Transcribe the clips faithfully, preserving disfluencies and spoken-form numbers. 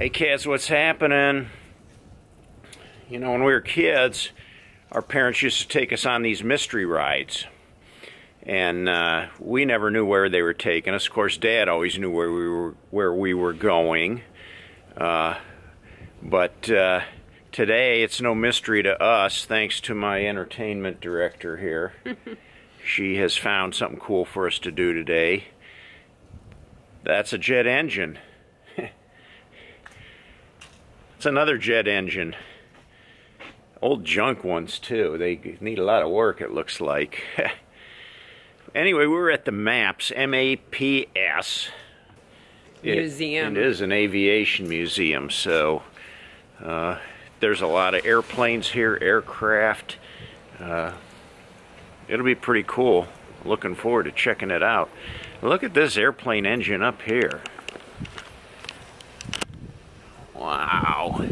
Hey kids, what's happening? You know, when we were kids, our parents used to take us on these mystery rides. And uh, we never knew where they were taking us. Of course, Dad always knew where we were, where we were going. Uh, but uh, today, it's no mystery to us, thanks to my entertainment director here. She has found something cool for us to do today. That's a jet engine. It's another jet engine. Old junk ones, too. They need a lot of work, it looks like. Anyway, we were at the MAPS, M A P S. Museum. It, it is an aviation museum, so uh, there's a lot of airplanes here, aircraft. Uh, it'll be pretty cool. Looking forward to checking it out. Look at this airplane engine up here. Wow.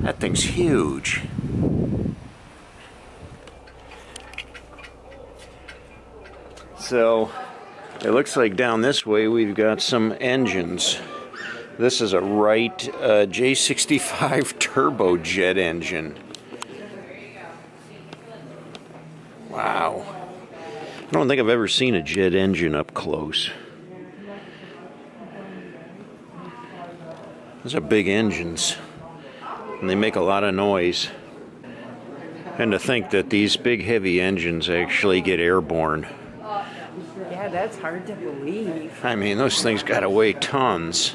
That thing's huge. So, it looks like down this way we've got some engines. This is a Wright uh, J sixty-five turbojet engine. Wow. I don't think I've ever seen a jet engine up close. Those are big engines. And they make a lot of noise. And to think that these big heavy engines actually get airborne. Yeah, that's hard to believe. I mean, those things gotta weigh tons,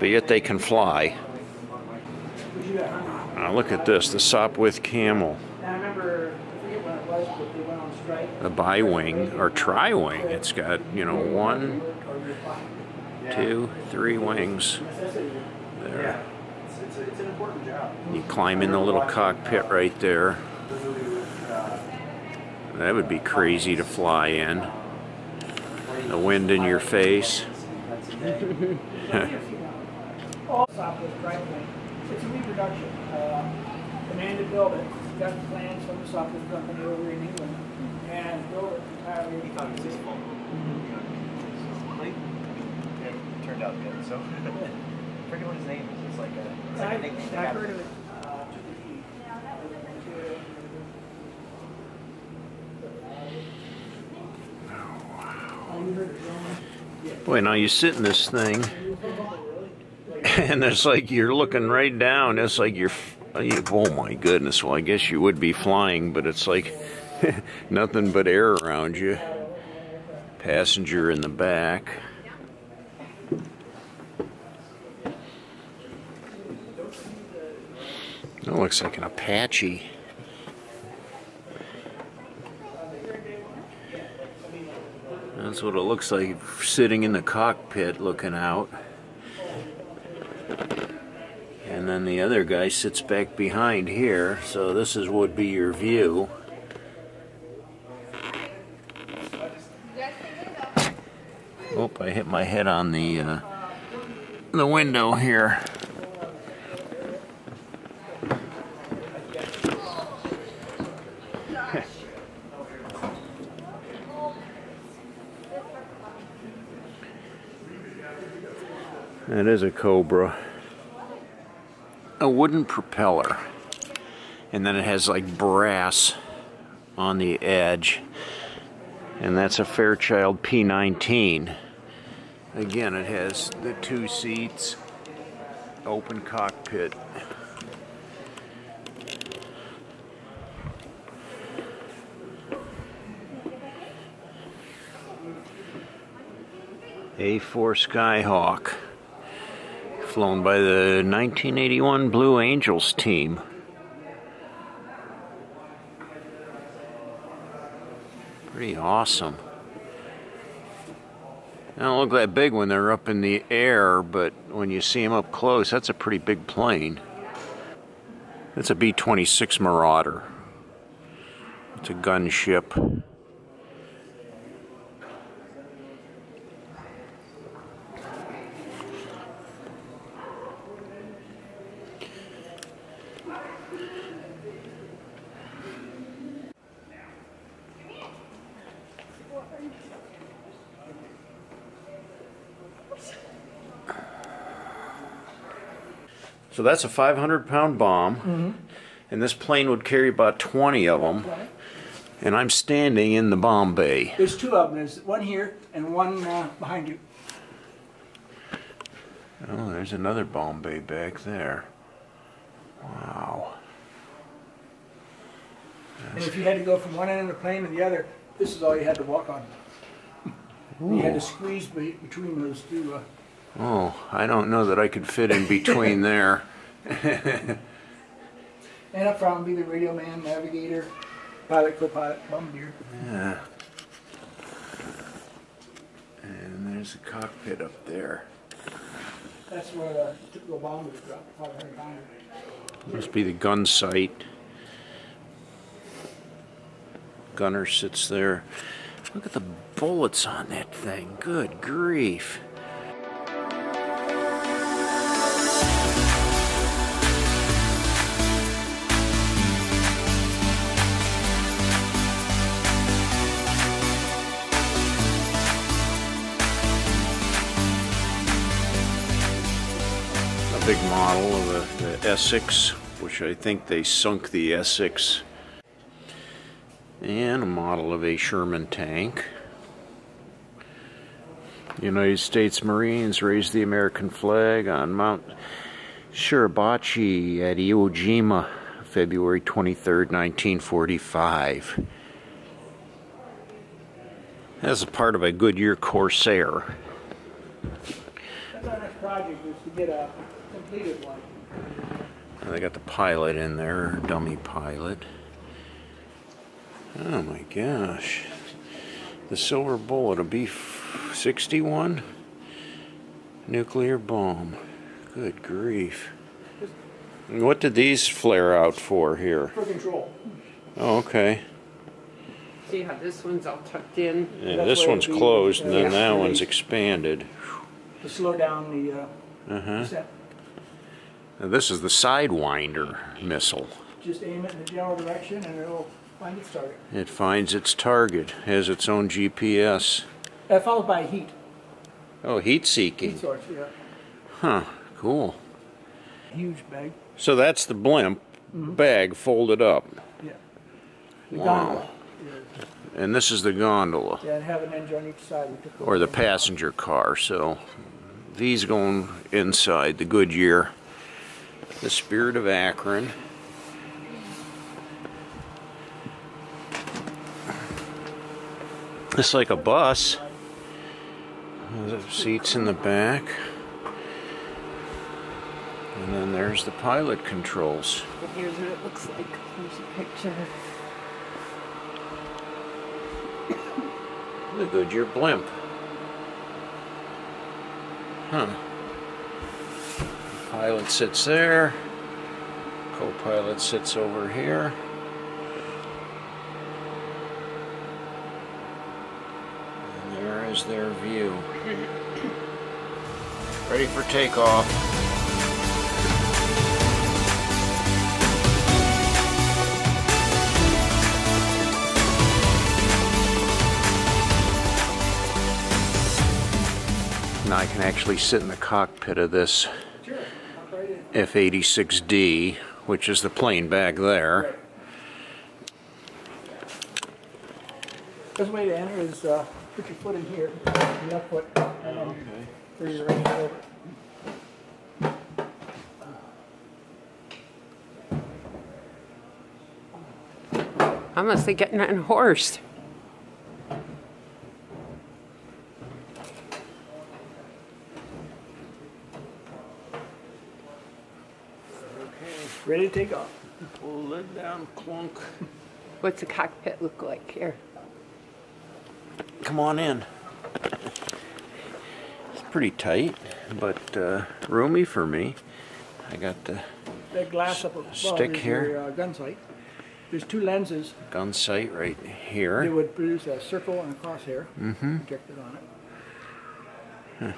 but yet they can fly. Now look at this, the Sopwith Camel. The bi-wing, or tri-wing, it's got, you know, one, two, three wings. There. You climb in the little cockpit right there. That would be crazy to fly in. The wind in your face. Turned out good, so I forget what his name is. It's like a, it's like a nickname. I've heard of it. Boy, now you sit in this thing, and it's like you're looking right down. It's like you're, oh my goodness. Well, I guess you would be flying, but it's like nothing but air around you. Passenger in the back. That looks like an Apache. That's what it looks like sitting in the cockpit looking out. And then the other guy sits back behind here, so this is would be your view. Oh, I hit my head on the uh, the window here. That is a Cobra. A wooden propeller. And then it has like brass on the edge. And that's a Fairchild P nineteen. Again, it has the two seats, open cockpit. A four Skyhawk. Flown by the nineteen eighty-one Blue Angels team. Pretty awesome. They don't look that big when they're up in the air, but when you see them up close, that's a pretty big plane. That's a B twenty-six Marauder. It's a gunship. So that's a five hundred pound bomb, mm-hmm. and this plane would carry about twenty of them. Right. And I'm standing in the bomb bay. There's two of them. There's one here and one uh, behind you. Oh, there's another bomb bay back there. Wow. That's... And if you had to go from one end of the plane to the other, this is all you had to walk on. Ooh. You had to squeeze be between those two. Uh... Oh, I don't know that I could fit in between there. And up front would be the radio man, navigator, pilot, co-pilot, bombardier. Yeah. And there's a cockpit up there. That's where the typical bomb was dropped. five hundred. Must be the gun sight. Gunner sits there. Look at the bullets on that thing. Good grief. A big model of the, the Essex, which I think they sunk the Essex. And a model of a Sherman tank. United States Marines raised the American flag on Mount Shirabachi at Iwo Jima, February twenty-third, nineteen forty-five. That's a part of a Goodyear Corsair. That's our next project, is to get a completed one. They got the pilot in there, dummy pilot. Oh my gosh, the silver bullet, a B sixty-one nuclear bomb. Good grief. And what did these flare out for here? For control. Oh, okay. See how this one's all tucked in? Yeah, this one's closed and then that one's expanded. To slow down the uh, uh-huh. set. Now this is the Sidewinder missile. Just aim it in the general direction and it'll... Find its target. It finds its target, has its own G P S. Uh, followed by heat. Oh, heat seeking. Heat source, yeah. Huh, cool. Huge bag. So that's the blimp mm-hmm. bag folded up. Yeah. The wow. Gondola. Yeah. And this is the gondola. Yeah, and have an engine on each side. We took or the passenger off. Car. So these going inside the Goodyear. The Spirit of Akron. It's like a bus. There's seats in the back. And then there's the pilot controls. Well, here's what it looks like. Here's a picture. The Goodyear blimp. Huh. The pilot sits there. Co-pilot sits over here. Their view. Ready for takeoff. Now I can actually sit in the cockpit of this sure. right F eighty-six D, which is the plane back there. Right. Best way to enter is uh, put your foot in here, the up foot, and then throw your right hand over. I must be getting unhorsed. Okay. Ready to take off. Pull the lid down, clunk. What's the cockpit look like here? Come on in. It's pretty tight, but uh, roomy for me. I got the, the glass up above stick here. Your, uh, gun sight. There's two lenses. Gun sight right here. It would produce a circle and a crosshair. Mm-hmm. Projected on it. Huh.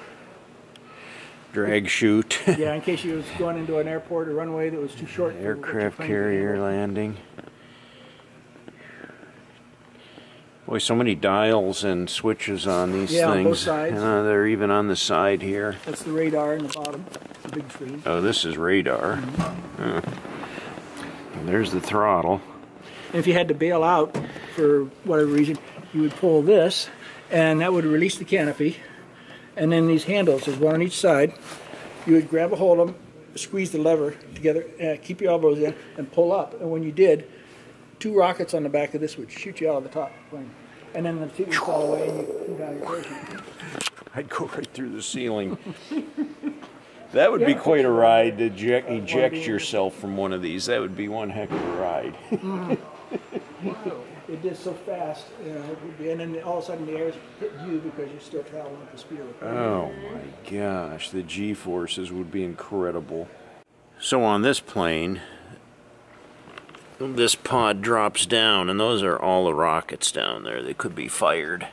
Drag shoot. Yeah, in case you was going into an airport or runway that was too short. An aircraft carrier landing. Boy, so many dials and switches on these yeah, things. Yeah, both sides. Uh, they're even on the side here. That's the radar in the bottom. the big screen. Oh, this is radar. Mm-hmm. Oh. And there's the throttle. And if you had to bail out for whatever reason, you would pull this, and that would release the canopy. And then these handles, there's one on each side. You would grab a hold of them, squeeze the lever together, uh, keep your elbows in, and pull up. And when you did, two rockets on the back of this would shoot you out of the top plane. And then the two would fall away and you come down your person. I'd go right through the ceiling. That would yeah, be quite a ride to eject, eject yourself from one of these. That would be one heck of a ride. Mm. Wow. It did so fast, you know, and then all of a sudden the air's hit you because you're still traveling at the speed of the plane. Oh my gosh, the G-forces would be incredible. So on this plane, this pod drops down, and those are all the rockets down there that could be fired.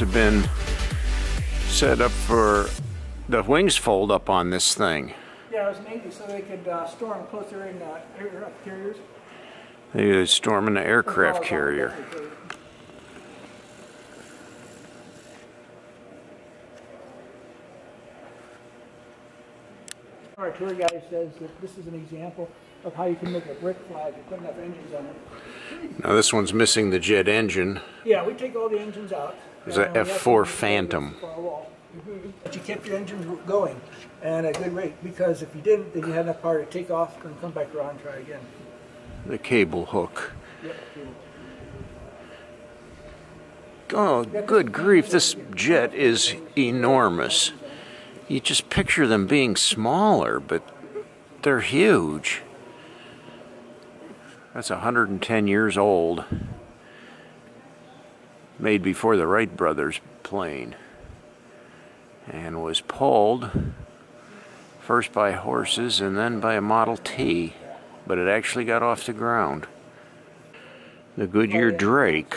Have been set up for the wings fold up on this thing. Yeah, it was Navy, so they could uh, storm closer in uh, aircraft carriers. They were storming the aircraft carrier. Our tour guide says that this is an example of how you can make a brick fly if you put enough engines on it. Now this one's missing the jet engine. Yeah, we take all the engines out. There's an F four Phantom. But you kept your engines going and at a good rate, because if you didn't, then you had enough power to take off and come back around and try again. The cable hook. Yep. Oh, good grief, this jet is enormous. You just picture them being smaller, but they're huge. That's one hundred ten years old. Made before the Wright brothers plane, and was pulled first by horses and then by a Model T, but it actually got off the ground. The Goodyear Drake,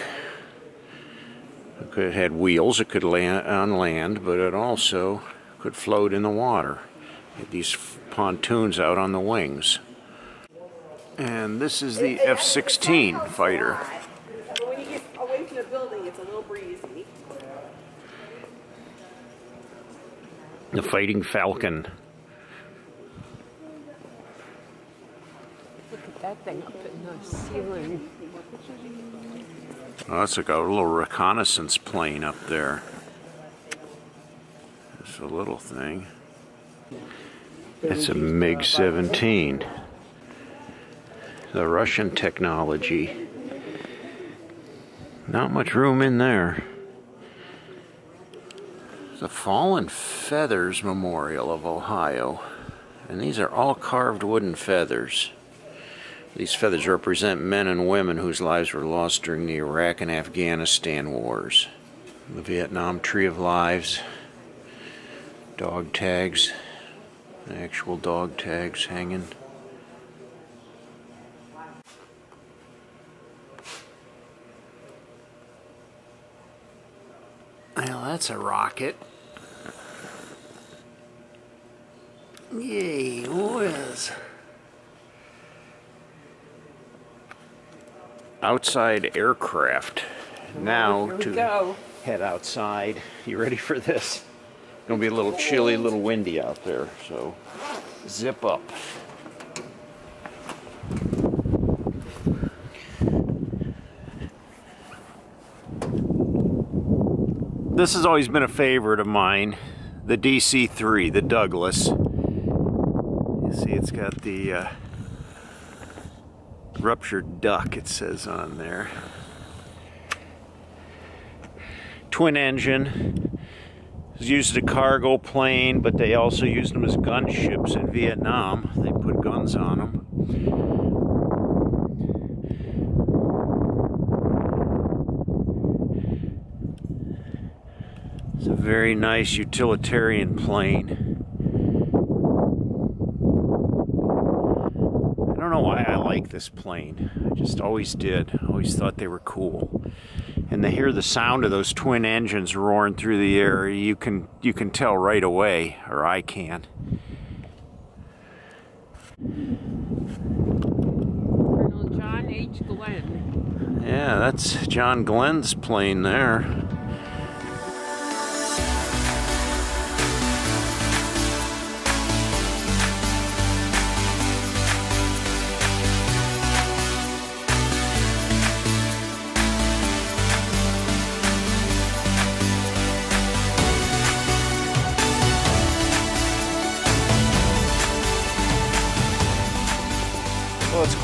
it could, it had wheels, it could land on land, but it also could float in the water. It had these pontoons out on the wings. And this is the F sixteen fighter. The Fighting Falcon. Look at that thing up in the ceiling. Oh, that's like a little reconnaissance plane up there. It's a little thing. It's a MiG seventeen. The Russian technology. Not much room in there. The Fallen Feathers Memorial of Ohio, and these are all carved wooden feathers. These feathers represent men and women whose lives were lost during the Iraq and Afghanistan wars. The Vietnam Tree of Lives, dog tags, actual dog tags hanging. Well, that's a rocket. Yay, whiz. Outside aircraft. Now to go. Head outside. You ready for this? It's gonna be a little chilly, a little windy out there, so zip up. This has always been a favorite of mine, the D C three, the Douglas. You see it's got the uh, ruptured duck, it says on there. Twin engine. It was used as a cargo plane, but they also used them as gunships in Vietnam. They put guns on them. It's a very nice utilitarian plane. I don't know why I like this plane. I just always did. I always thought they were cool. And to hear the sound of those twin engines roaring through the air, you can you can tell right away, or I can. Colonel John H. Glenn. Yeah, that's John Glenn's plane there.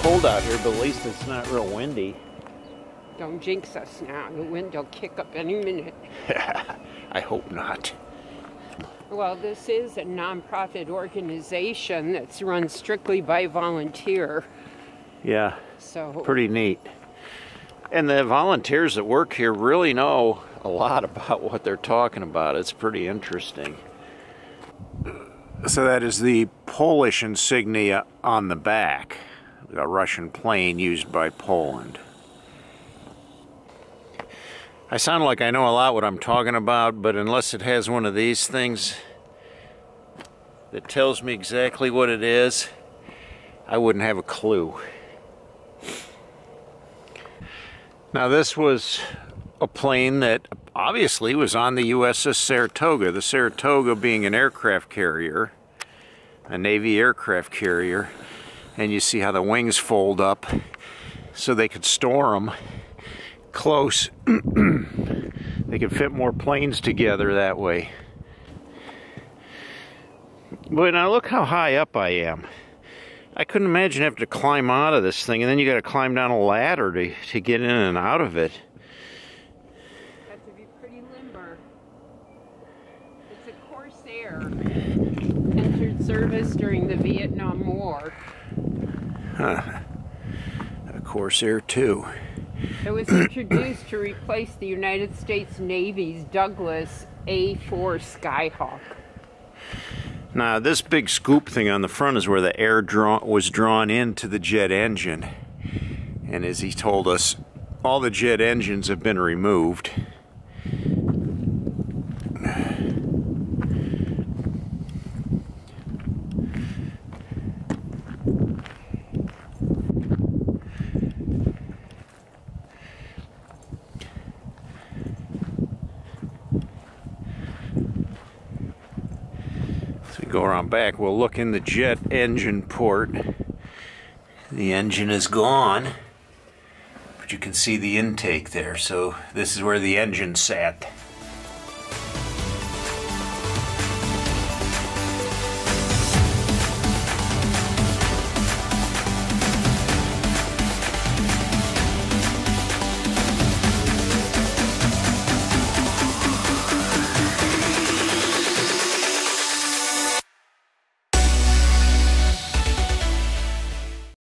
Cold out here, but at least it's not real windy. Don't jinx us now. The wind will kick up any minute. I hope not. Well, this is a nonprofit organization that's run strictly by volunteer. Yeah, so pretty neat. And the volunteers that work here really know a lot about what they're talking about. It's pretty interesting. So that is the Polish insignia on the back. A Russian plane used by Poland. I sound like I know a lot what I'm talking about, but unless it has one of these things that tells me exactly what it is, I wouldn't have a clue. Now, this was a plane that obviously was on the U S S Saratoga, the Saratoga being an aircraft carrier, a Navy aircraft carrier. And you see how the wings fold up so they could store them close. They could fit more planes together that way. But now look how high up I am. I couldn't imagine having to climb out of this thing, and then you got to climb down a ladder to, to get in and out of it. That would be pretty limber. It's a Corsair. Entered service during the Vietnam War. Huh. A Corsair two. It was introduced to replace the United States Navy's Douglas A four Skyhawk. Now, this big scoop thing on the front is where the air draw was drawn into the jet engine. And as he told us, all the jet engines have been removed. Go around back, we'll look in the jet engine port. The engine is gone, but you can see the intake there, so this is where the engine sat.